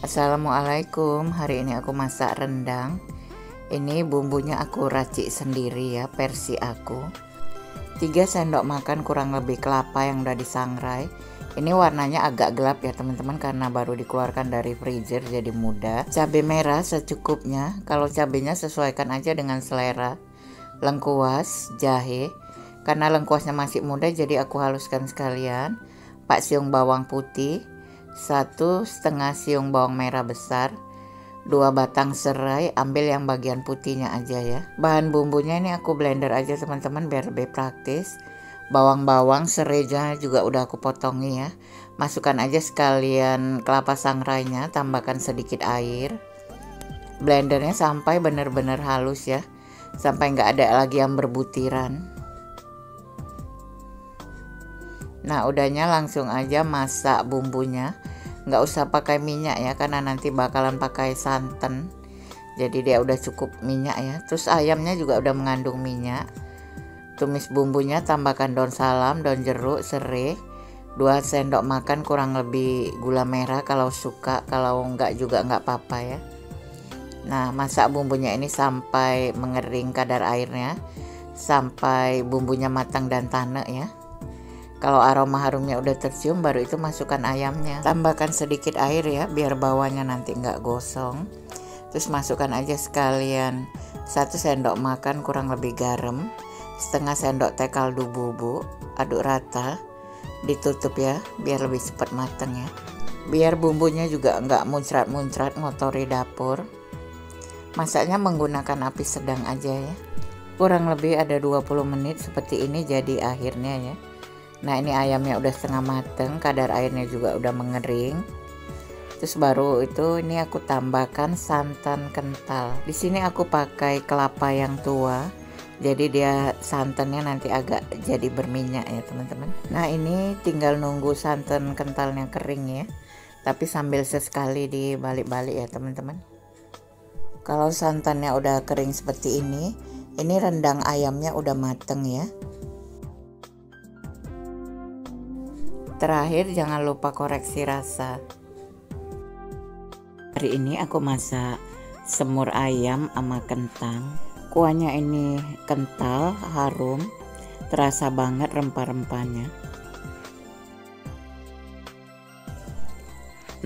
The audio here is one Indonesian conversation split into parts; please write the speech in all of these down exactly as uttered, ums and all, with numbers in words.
Assalamualaikum, hari ini aku masak rendang. Ini bumbunya aku racik sendiri ya, versi aku. Tiga sendok makan kurang lebih kelapa yang udah disangrai. Ini warnanya agak gelap ya teman-teman, karena baru dikeluarkan dari freezer jadi muda. Cabai merah secukupnya, kalau cabainya sesuaikan aja dengan selera. Lengkuas, jahe, karena lengkuasnya masih muda jadi aku haluskan sekalian. Empat siung bawang putih, satu setengah siung bawang merah besar, dua batang serai, ambil yang bagian putihnya aja ya. Bahan bumbunya ini aku blender aja teman-teman biar lebih praktis. Bawang-bawang serainya juga udah aku potongi ya. Masukkan aja sekalian kelapa sangrainya, tambahkan sedikit air. Blendernya sampai benar-benar halus ya, sampai nggak ada lagi yang berbutiran. Nah, udahnya langsung aja masak bumbunya. Nggak usah pakai minyak ya, karena nanti bakalan pakai santan. Jadi dia udah cukup minyak ya. Terus ayamnya juga udah mengandung minyak. Tumis bumbunya, tambahkan daun salam, daun jeruk, serai, dua sendok makan kurang lebih gula merah kalau suka, kalau nggak juga nggak apa-apa ya. Nah, masak bumbunya ini sampai mengering kadar airnya, sampai bumbunya matang dan tanek ya. Kalau aroma harumnya udah tercium, baru itu masukkan ayamnya. Tambahkan sedikit air ya, biar bawahnya nanti nggak gosong. Terus masukkan aja sekalian satu sendok makan kurang lebih garam, setengah sendok teh kaldu bubuk, aduk rata, ditutup ya, biar lebih cepat mateng ya. Biar bumbunya juga nggak muncrat-muncrat ngotori dapur. Masaknya menggunakan api sedang aja ya. Kurang lebih ada dua puluh menit seperti ini jadi akhirnya ya. Nah, ini ayamnya udah setengah mateng, kadar airnya juga udah mengering. Terus baru itu ini aku tambahkan santan kental. Di sini aku pakai kelapa yang tua, jadi dia santannya nanti agak jadi berminyak ya teman-teman. Nah, ini tinggal nunggu santan kentalnya kering ya, tapi sambil sesekali dibalik-balik ya teman-teman. Kalau santannya udah kering seperti ini, ini rendang ayamnya udah mateng ya. Terakhir, jangan lupa koreksi rasa. Hari ini aku masak semur ayam sama kentang. Kuahnya ini kental, harum, terasa banget rempah-rempahnya.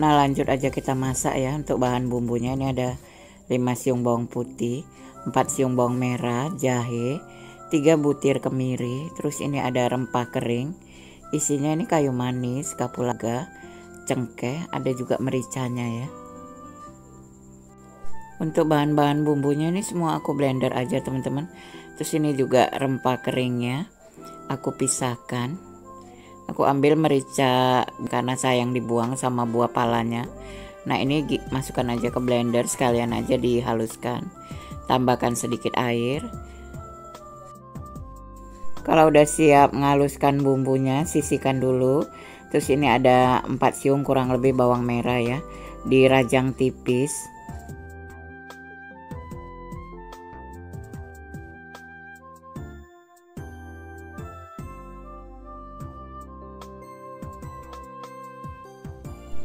Nah, lanjut aja kita masak ya. Untuk bahan bumbunya ini ada lima siung bawang putih, empat siung bawang merah, jahe, tiga butir kemiri, terus ini ada rempah kering. Isinya ini kayu manis, kapulaga, cengkeh, ada juga mericanya ya. Untuk bahan-bahan bumbunya ini semua aku blender aja teman-teman. Terus ini juga rempah keringnya aku pisahkan. Aku ambil merica karena sayang dibuang sama buah palanya. Nah, ini masukkan aja ke blender, sekalian aja dihaluskan. Tambahkan sedikit air. Kalau udah siap menghaluskan bumbunya, sisihkan dulu. Terus ini ada empat siung kurang lebih bawang merah ya, dirajang tipis.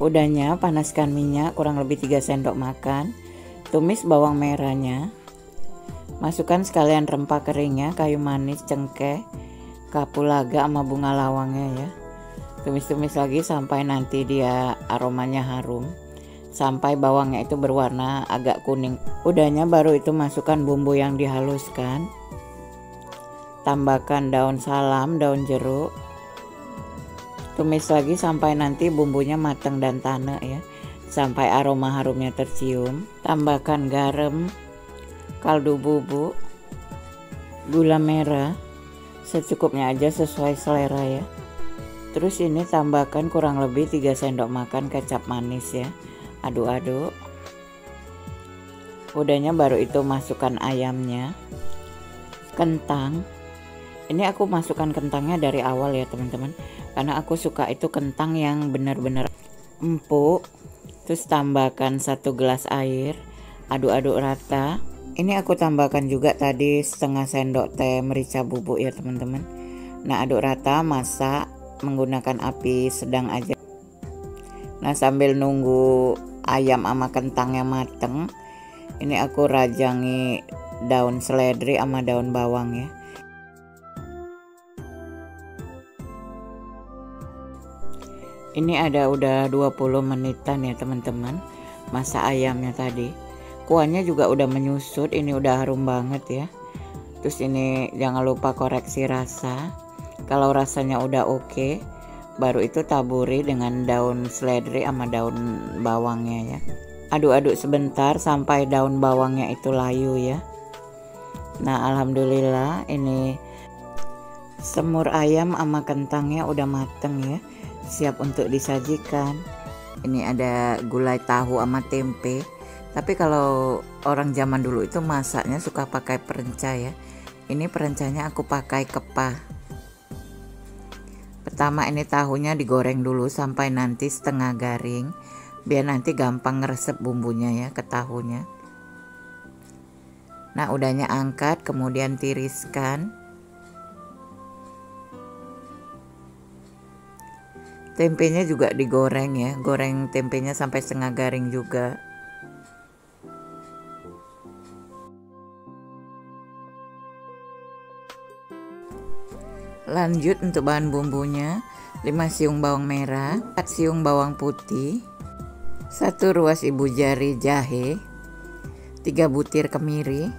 Udahnya, panaskan minyak kurang lebih tiga sendok makan. Tumis bawang merahnya. Masukkan sekalian rempah keringnya, kayu manis, cengkeh, kapulaga sama bunga lawangnya ya. Tumis-tumis lagi sampai nanti dia aromanya harum, sampai bawangnya itu berwarna agak kuning. Udahnya baru itu masukkan bumbu yang dihaluskan. Tambahkan daun salam, daun jeruk. Tumis lagi sampai nanti bumbunya matang dan tanek ya, sampai aroma harumnya tercium. Tambahkan garam, kaldu bubuk, gula merah secukupnya aja sesuai selera ya. Terus ini tambahkan kurang lebih tiga sendok makan kecap manis ya, aduk-aduk. Udahnya baru itu masukkan ayamnya, kentang. Ini aku masukkan kentangnya dari awal ya teman-teman, karena aku suka itu kentang yang benar-benar empuk. Terus tambahkan satu gelas air, aduk-aduk rata. Ini aku tambahkan juga tadi setengah sendok teh merica bubuk ya teman-teman. Nah, aduk rata, masak menggunakan api sedang aja. Nah, sambil nunggu ayam sama kentangnya mateng. Ini aku rajangi daun seledri sama daun bawang ya. Ini ada udah dua puluh menitan ya teman-teman masak ayamnya tadi. Kuahnya juga udah menyusut, ini udah harum banget ya. Terus ini jangan lupa koreksi rasa. Kalau rasanya udah oke, baru itu taburi dengan daun seledri sama daun bawangnya ya. Aduk-aduk sebentar sampai daun bawangnya itu layu ya. Nah alhamdulillah ini semur ayam sama kentangnya udah mateng ya, siap untuk disajikan. Ini ada gulai tahu sama tempe. Tapi kalau orang zaman dulu itu masaknya suka pakai perenca ya. Ini perencanya aku pakai kepah. Pertama ini tahunya digoreng dulu sampai nanti setengah garing, biar nanti gampang ngeresep bumbunya ya ke tahunya. Nah udahnya angkat kemudian tiriskan. Tempenya juga digoreng ya, goreng tempenya sampai setengah garing juga. Lanjut untuk bahan bumbunya, lima siung bawang merah, empat siung bawang putih, satu ruas ibu jari jahe, tiga butir kemiri,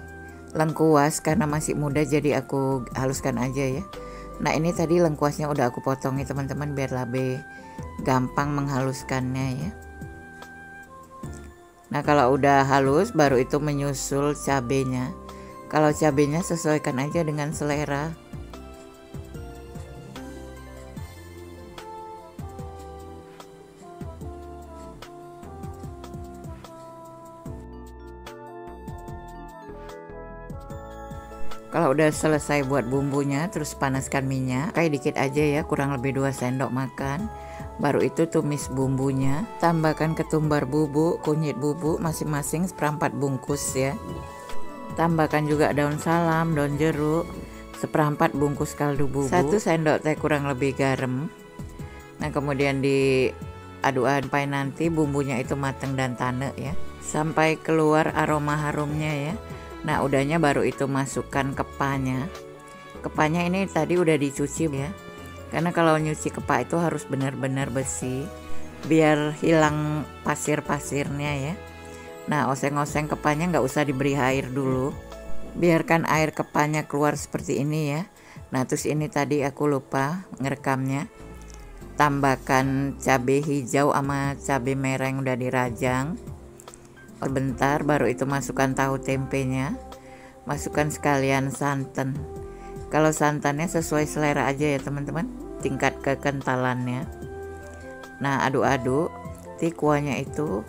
lengkuas karena masih muda jadi aku haluskan aja ya. Nah ini tadi lengkuasnya udah aku potongi teman-teman biar lebih gampang menghaluskannya ya. Nah kalau udah halus baru itu menyusul cabenya. Kalau cabenya sesuaikan aja dengan selera. Kalau udah selesai buat bumbunya, terus panaskan minyak kayak dikit aja ya, kurang lebih dua sendok makan. Baru itu tumis bumbunya, tambahkan ketumbar bubuk, kunyit bubuk masing-masing seperempat bungkus ya. Tambahkan juga daun salam, daun jeruk, seperempat bungkus kaldu bubuk, satu sendok teh kurang lebih garam. Nah kemudian diaduk-aduk nanti bumbunya itu mateng dan tanek ya, sampai keluar aroma harumnya ya. Nah udahnya baru itu masukkan kepahnya. Kepahnya ini tadi udah dicuci ya, karena kalau nyuci kepah itu harus benar-benar bersih biar hilang pasir-pasirnya ya. Nah oseng-oseng kepahnya nggak usah diberi air dulu, biarkan air kepahnya keluar seperti ini ya. Nah terus ini tadi aku lupa ngerekamnya, tambahkan cabai hijau sama cabai merah yang udah dirajang. Bentar baru itu masukkan tahu tempenya, masukkan sekalian santan. Kalau santannya sesuai selera aja ya teman-teman, tingkat kekentalannya. Nah aduk-aduk, nanti kuahnya itu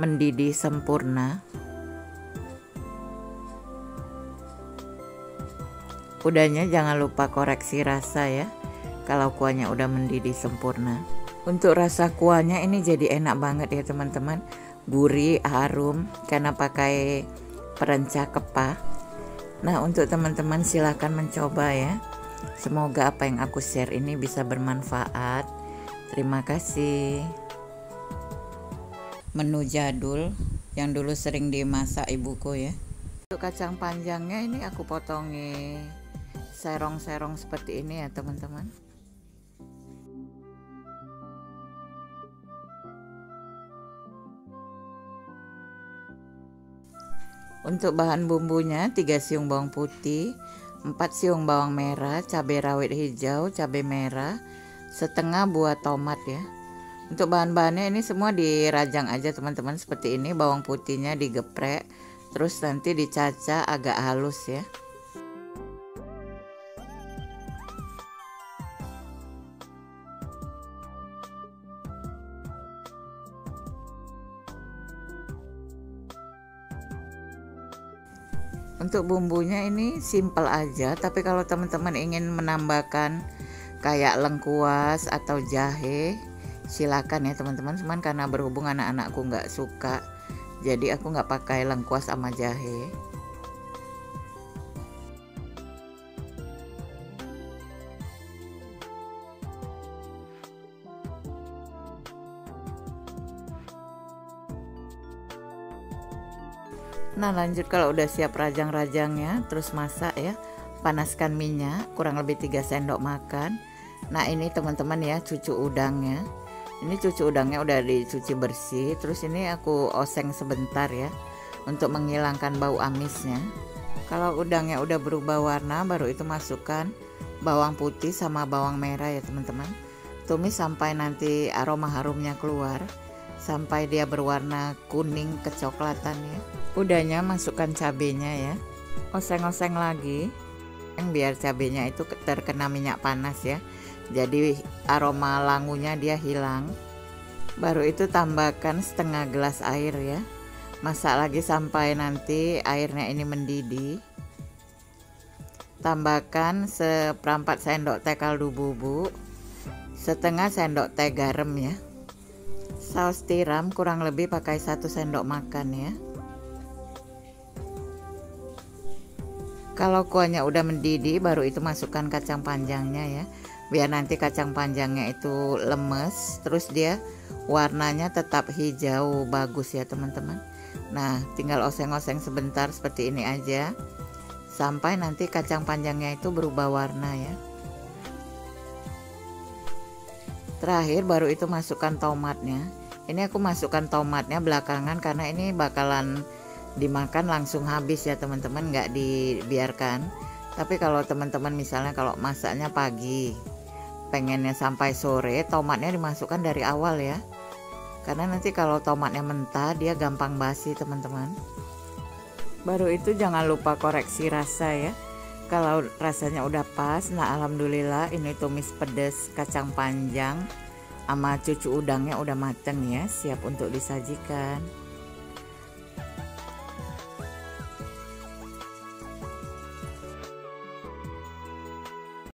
mendidih sempurna. Udahnya jangan lupa koreksi rasa ya, kalau kuahnya udah mendidih sempurna. Untuk rasa kuahnya ini jadi enak banget ya teman-teman, gurih, harum karena pakai perenca kepah. Nah untuk teman-teman silahkan mencoba ya. Semoga apa yang aku share ini bisa bermanfaat. Terima kasih. Menu jadul yang dulu sering dimasak ibuku ya. Untuk kacang panjangnya ini aku potongi serong-serong seperti ini ya teman-teman. Untuk bahan bumbunya tiga siung bawang putih, empat siung bawang merah, cabai rawit hijau, cabai merah, setengah buah tomat ya. Untuk bahan-bahannya ini semua dirajang aja teman-teman seperti ini, bawang putihnya digeprek, terus nanti dicacah agak halus ya. Untuk bumbunya ini simple aja, tapi kalau teman-teman ingin menambahkan kayak lengkuas atau jahe silakan ya teman-teman. Cuman karena berhubung anak-anakku nggak suka, jadi aku nggak pakai lengkuas sama jahe. Nah lanjut, kalau udah siap rajang-rajangnya terus masak ya, panaskan minyak kurang lebih tiga sendok makan. Nah ini teman-teman ya, cucu udangnya, ini cucu udangnya udah dicuci bersih, terus ini aku oseng sebentar ya untuk menghilangkan bau amisnya. Kalau udangnya udah berubah warna, baru itu masukkan bawang putih sama bawang merah ya teman-teman. Tumis sampai nanti aroma harumnya keluar, sampai dia berwarna kuning kecoklatan ya. Udahnya masukkan cabenya ya, oseng-oseng lagi biar cabenya itu terkena minyak panas ya, jadi aroma langunya dia hilang. Baru itu tambahkan setengah gelas air ya, masak lagi sampai nanti airnya ini mendidih. Tambahkan seperempat sendok teh kaldu bubuk, setengah sendok teh garam ya, saus tiram kurang lebih pakai satu sendok makan ya. Kalau kuahnya udah mendidih, baru itu masukkan kacang panjangnya ya, biar nanti kacang panjangnya itu lemes, terus dia warnanya tetap hijau bagus ya teman-teman. Nah tinggal oseng-oseng sebentar seperti ini aja sampai nanti kacang panjangnya itu berubah warna ya. Terakhir baru itu masukkan tomatnya. Ini aku masukkan tomatnya belakangan karena ini bakalan dimakan langsung habis ya teman-teman, nggak dibiarkan. Tapi kalau teman-teman misalnya kalau masaknya pagi pengennya sampai sore, tomatnya dimasukkan dari awal ya, karena nanti kalau tomatnya mentah dia gampang basi teman-teman. Baru itu jangan lupa koreksi rasa ya, kalau rasanya udah pas. Nah alhamdulillah ini tumis pedas kacang panjang sama cucu udangnya udah mateng ya, siap untuk disajikan.